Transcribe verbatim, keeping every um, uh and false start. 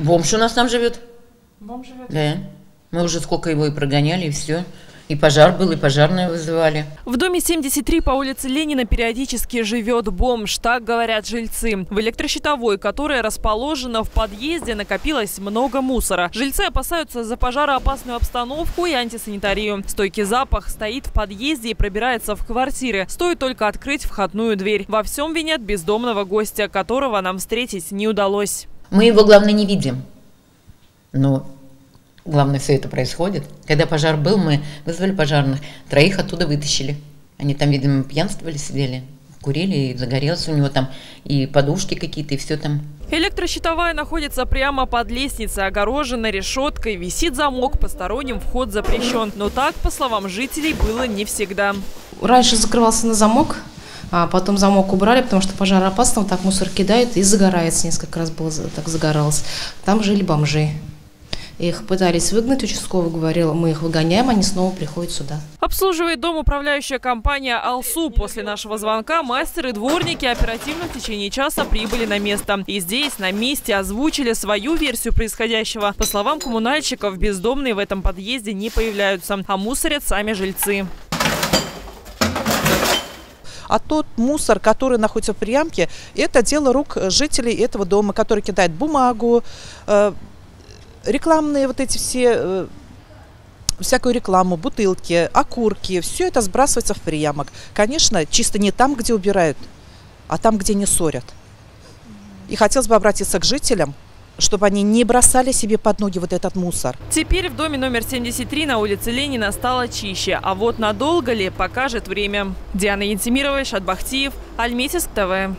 Бомж у нас там живет. Бомж живет? Да. Мы уже сколько его и прогоняли, и все. И пожар был, и пожарные вызывали. В доме семьдесят три по улице Ленина периодически живет бомж, так говорят жильцы. В электрощитовой, которая расположена в подъезде, накопилось много мусора. Жильцы опасаются за пожароопасную обстановку и антисанитарию. Стойкий запах стоит в подъезде и пробирается в квартиры. Стоит только открыть входную дверь. Во всем винят бездомного гостя, которого нам встретить не удалось. Мы его, главное, не видим. Но... главное, все это происходит. Когда пожар был, мы вызвали пожарных. Троих оттуда вытащили. Они там, видимо, пьянствовали, сидели, курили, и загорелось у него там и подушки какие-то, и все там. Электрощитовая находится прямо под лестницей, огорожена решеткой, висит замок, посторонним вход запрещен. Но так, по словам жителей, было не всегда. Раньше закрывался на замок, а потом замок убрали, потому что пожароопасно, вот так мусор кидает и загорается. Несколько раз было, так загоралось. Там жили бомжи. Их пытались выгнать, участковый говорил, мы их выгоняем, они снова приходят сюда. Обслуживает дом управляющая компания «Алсу». После нашего звонка мастеры, дворники оперативно в течение часа прибыли на место. И здесь, на месте, озвучили свою версию происходящего. По словам коммунальщиков, бездомные в этом подъезде не появляются, а мусорят сами жильцы. А тот мусор, который находится в приямке, это дело рук жителей этого дома, которые кидают бумагу, рекламные вот эти все, всякую рекламу, бутылки, окурки, все это сбрасывается в приямок. Конечно, чисто не там, где убирают, а там, где не ссорят. И хотелось бы обратиться к жителям, чтобы они не бросали себе под ноги вот этот мусор. Теперь в доме номер семьдесят три на улице Ленина стало чище. А вот надолго ли, покажет время. Диана Янтимирова, Шатбахтиев, Альметис ТВ.